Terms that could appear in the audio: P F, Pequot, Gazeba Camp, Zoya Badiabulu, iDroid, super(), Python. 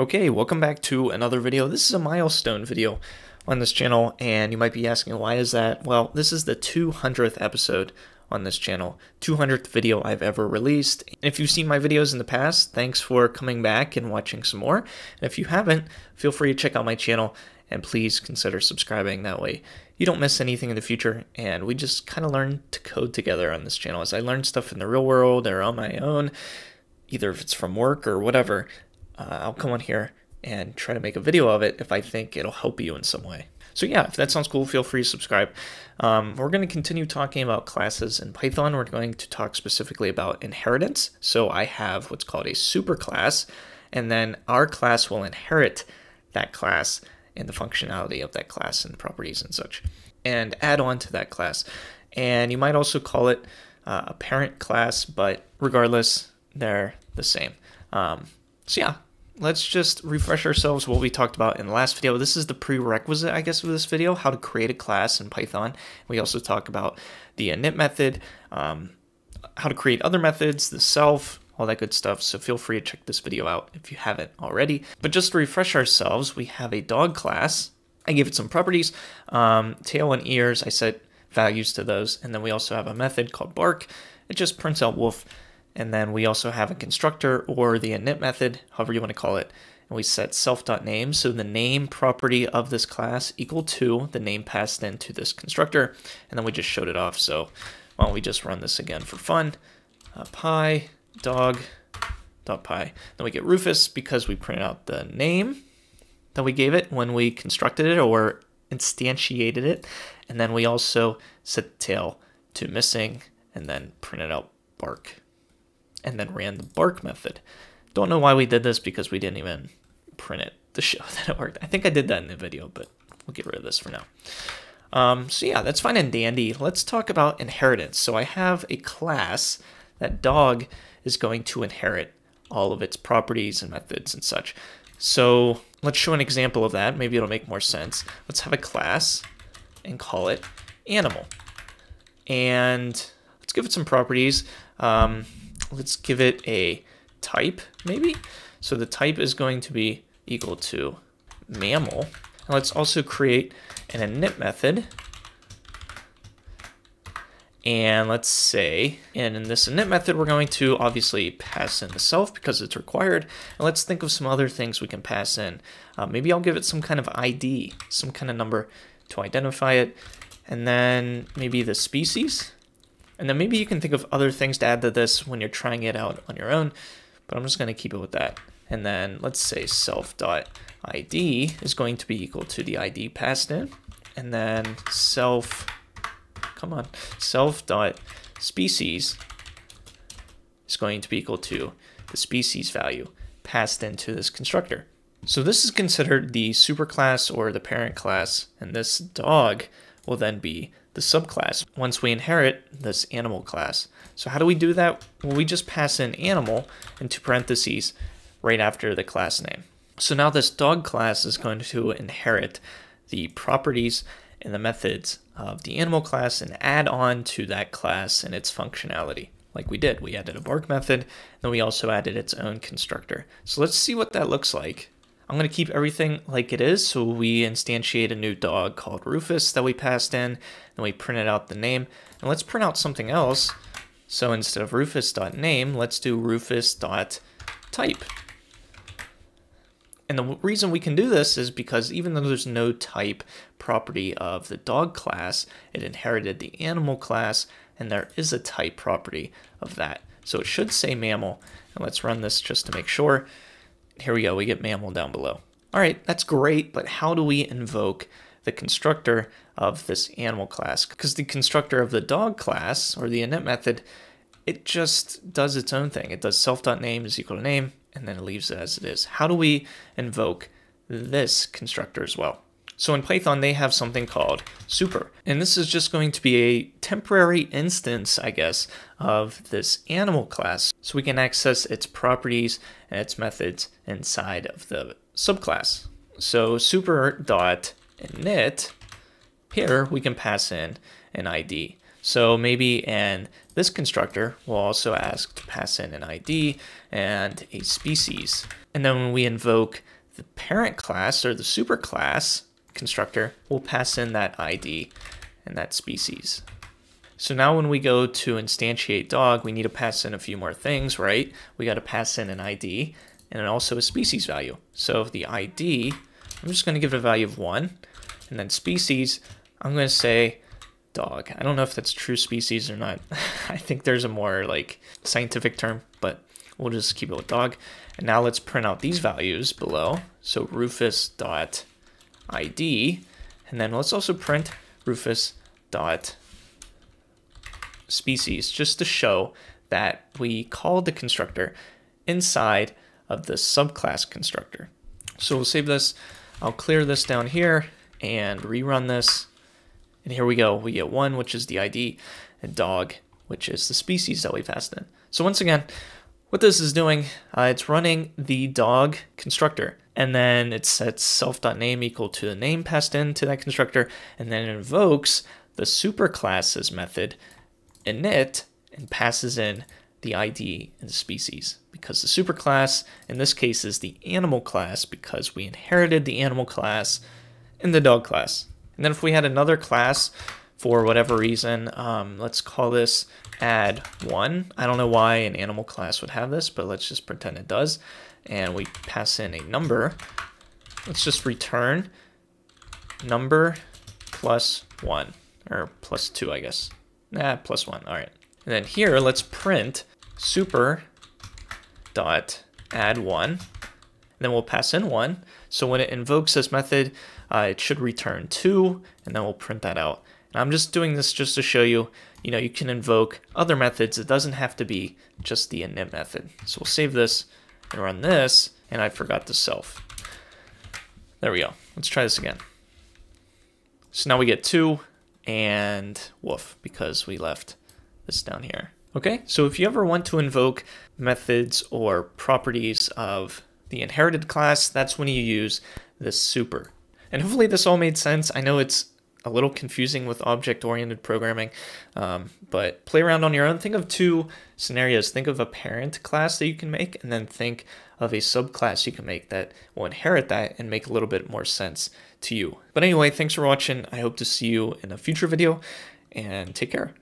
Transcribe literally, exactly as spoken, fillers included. Okay, welcome back to another video. This is a milestone video on this channel, and you might be asking, why is that? Well, this is the two hundredth episode on this channel, two hundredth video I've ever released. And if you've seen my videos in the past, thanks for coming back and watching some more. And if you haven't, feel free to check out my channel and please consider subscribing. That way you don't miss anything in the future. And we just kind of learn to code together on this channel as I learn stuff in the real world or on my own, either if it's from work or whatever. Uh, I'll come on here and try to make a video of it if I think it'll help you in some way. So yeah, if that sounds cool, feel free to subscribe. Um, we're going to continue talking about classes in Python. We're going to talk specifically about inheritance. So I have what's called a superclass, and then our class will inherit that class and the functionality of that class and properties and such, and add on to that class. And you might also call it uh, a parent class, but regardless, they're the same. Um, so yeah. Let's just refresh ourselves what we talked about in the last video. This is the prerequisite, I guess, of this video, how to create a class in Python. We also talk about the init method, um, how to create other methods, the self, all that good stuff. So feel free to check this video out if you haven't already. But just to refresh ourselves, we have a dog class. I gave it some properties, um, tail and ears. I set values to those. And then we also have a method called bark. It just prints out wolf. And then we also have a constructor or the init method, however you want to call it. And we set self.name, so the name property of this class equal to the name passed into this constructor. And then we just showed it off. So why don't we just run this again for fun? Uh, pi dog.py. Then we get Rufus because we print out the name that we gave it when we constructed it or instantiated it. And then we also set tail to missing and then printed out bark. And then ran the bark method. Don't know why we did this because we didn't even print it to show that it worked. I think I did that in the video, but we'll get rid of this for now. Um, so yeah, that's fine and dandy. Let's talk about inheritance. So I have a class that dog is going to inherit all of its properties and methods and such. So let's show an example of that. Maybe it'll make more sense. Let's have a class and call it animal. And let's give it some properties. Um, Let's give it a type, maybe. So the type is going to be equal to mammal. And let's also create an init method. And let's say, and in this init method, we're going to obviously pass in the self because it's required. And let's think of some other things we can pass in. Uh, maybe I'll give it some kind of I D, some kind of number to identify it. And then maybe the species. And then maybe you can think of other things to add to this when you're trying it out on your own, but I'm just going to keep it with that. And then let's say self.id is going to be equal to the I D passed in. And then self, come on, self.species is going to be equal to the species value passed into this constructor. So this is considered the superclass or the parent class, and this dog will then be the subclass once we inherit this animal class. So how do we do that? Well, we just pass in animal into parentheses right after the class name. So now this dog class is going to inherit the properties and the methods of the animal class and add on to that class and its functionality. Like we did, we added a bark method, and then we also added its own constructor. So let's see what that looks like. I'm going to keep everything like it is. So we instantiate a new dog called Rufus that we passed in, and we printed out the name. And let's print out something else. So instead of Rufus.name, let's do Rufus.type. And the reason we can do this is because even though there's no type property of the dog class, it inherited the animal class, and there is a type property of that. So it should say mammal. And let's run this just to make sure. Here we go, we get mammal down below. All right, that's great, but how do we invoke the constructor of this animal class? Because the constructor of the dog class, or the init method, it just does its own thing. It does self.name is equal to name, and then it leaves it as it is. How do we invoke this constructor as well? So in Python, they have something called super. And this is just going to be a temporary instance, I guess, of this animal class. So we can access its properties and its methods inside of the subclass. So super.init, here we can pass in an I D. So maybe in this constructor, we'll also ask to pass in an I D and a species. And then when we invoke the parent class or the superclass constructor, we'll pass in that I D and that species. So now when we go to instantiate dog, we need to pass in a few more things, right? We got to pass in an I D and also a species value. So the I D, I'm just going to give it a value of one, and then species, I'm going to say dog. I don't know if that's true species or not. I think there's a more like scientific term, but we'll just keep it with dog. And now let's print out these values below. So Rufus dot I D, and then let's also print Rufus dot I D species, just to show that we called the constructor inside of the subclass constructor. So we'll save this, I'll clear this down here and rerun this, and here we go, we get one, which is the I D, and dog, which is the species that we passed in. So once again, what this is doing, uh, it's running the dog constructor, and then it sets self.name equal to the name passed into that constructor, and then it invokes the superclasses method init and passes in the I D and the species, because the superclass in this case is the animal class, because we inherited the animal class in the dog class. And then if we had another class for whatever reason, um, let's call this add one. I don't know why an animal class would have this, but let's just pretend it does. And we pass in a number. Let's just return number plus one, or plus two, I guess. Nah, plus one, all right. And then here, let's print super dot add one, and then we'll pass in one. So when it invokes this method, uh, it should return two, and then we'll print that out. And I'm just doing this just to show you, you know, you can invoke other methods. It doesn't have to be just the init method. So we'll save this and run this, and I forgot the self. There we go, let's try this again. So now we get two, and woof, because we left this down here. Okay, so if you ever want to invoke methods or properties of the inherited class, that's when you use this super. And hopefully this all made sense. I know it's a little confusing with object-oriented programming, um, but play around on your own. Think of two scenarios. Think of a parent class that you can make, and then think of a subclass you can make that will inherit that and make a little bit more sense to you. But anyway, thanks for watching. I hope to see you in a future video, and take care.